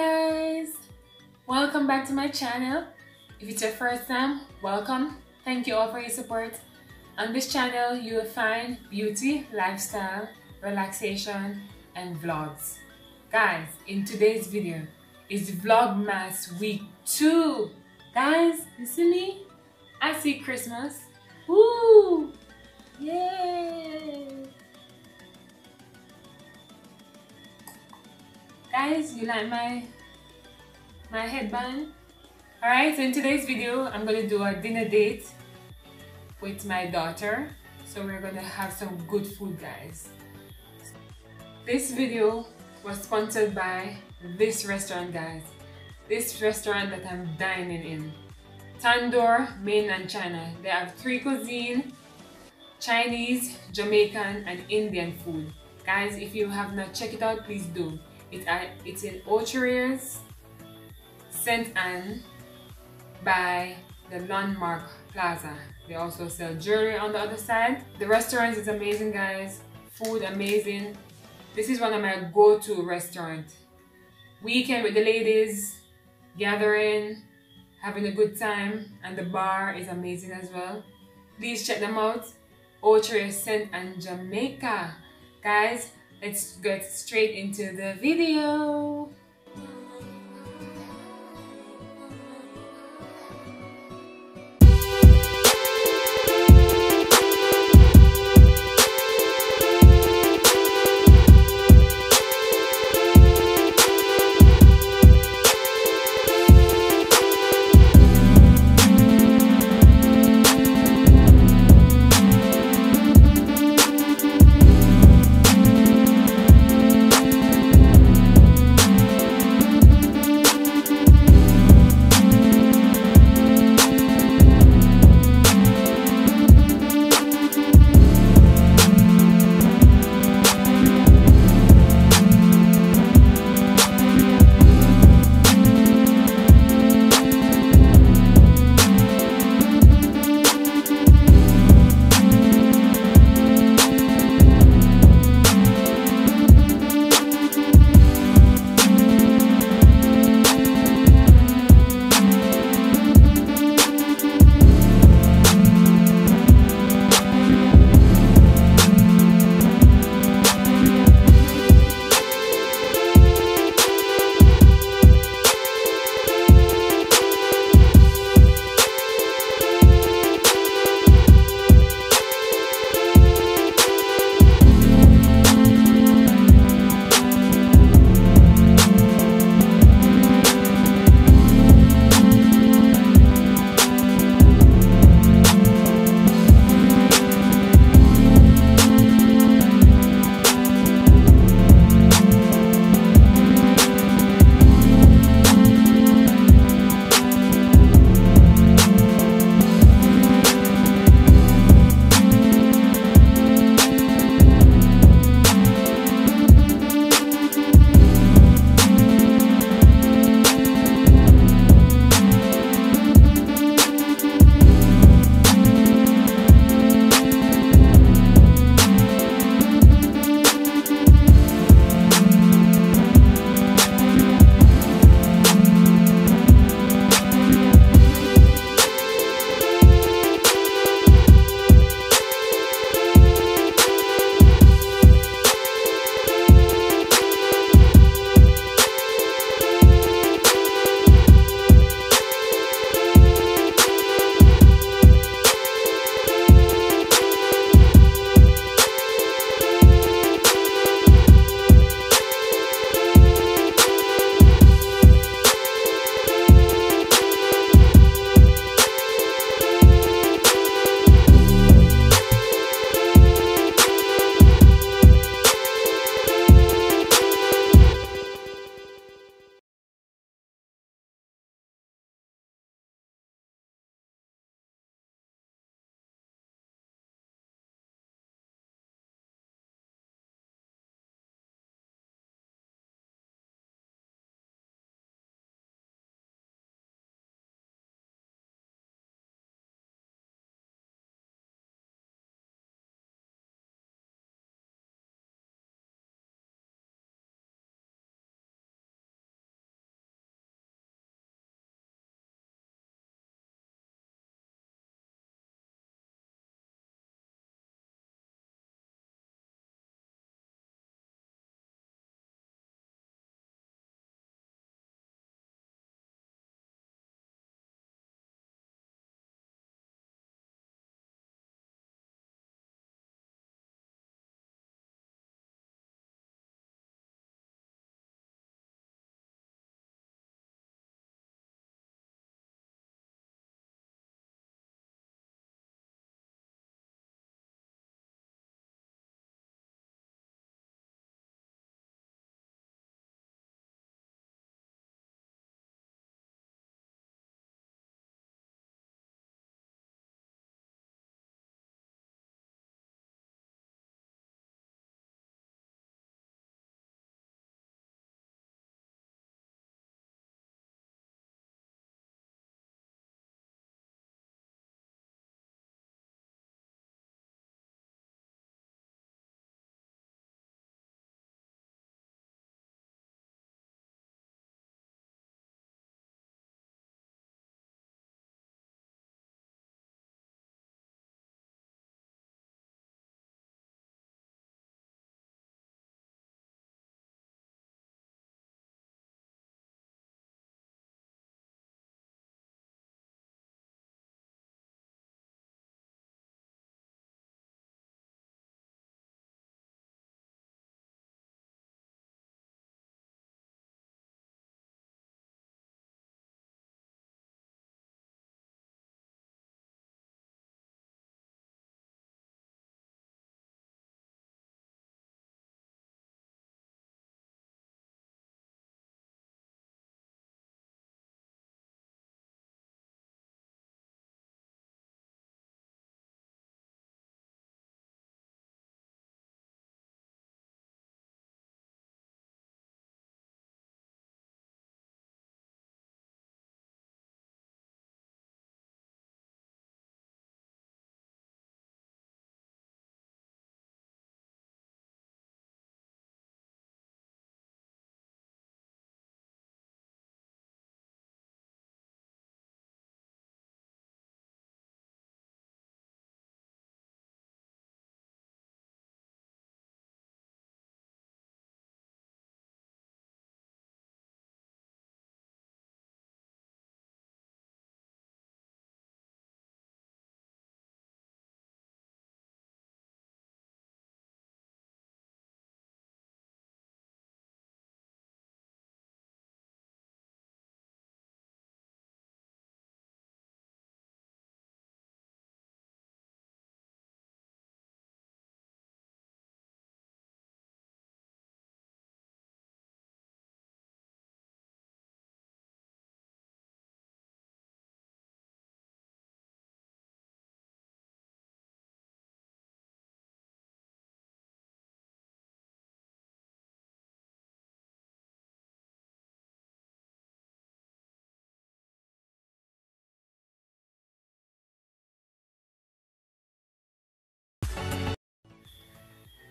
guys, welcome back to my channel. If it's your first time, welcome. Thank you all for your support. On this channel you will find beauty, lifestyle, relaxation and vlogs. Guys, in today's video is Vlogmas week 2. Guys, you see me? I see Christmas. Woo! Yay! Guys, you like my headband? Alright, so in today's video, I'm going to do a dinner date with my daughter. So we're going to have some good food, guys. This video was sponsored by this restaurant, guys. This restaurant that I'm dining in. Tandoor, Mainland China. They have three cuisine: Chinese, Jamaican and Indian food. Guys, if you have not checked it out, please do. It's in Ocho Rios, St. Ann, by the Landmark Plaza. They also sell jewelry on the other side. The restaurant is amazing, guys. Food amazing. This is one of my go-to restaurants. Weekend with the ladies, gathering, having a good time, and the bar is amazing as well. Please check them out. Ocho Rios, St. Ann, Jamaica, guys. Let's get straight into the video.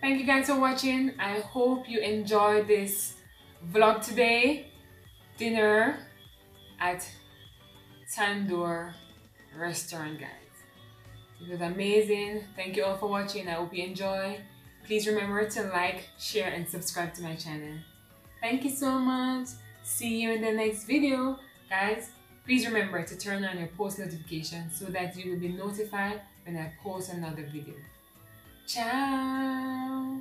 Thank you guys for watching. I hope you enjoyed this vlog today. Dinner at Tandoor restaurant, guys. It was amazing. Thank you all for watching. I hope you enjoy. Please remember to like, share, and subscribe to my channel. Thank you so much. See you in the next video, guys. Please remember to turn on your post notifications so that you will be notified when I post another video. Ciao.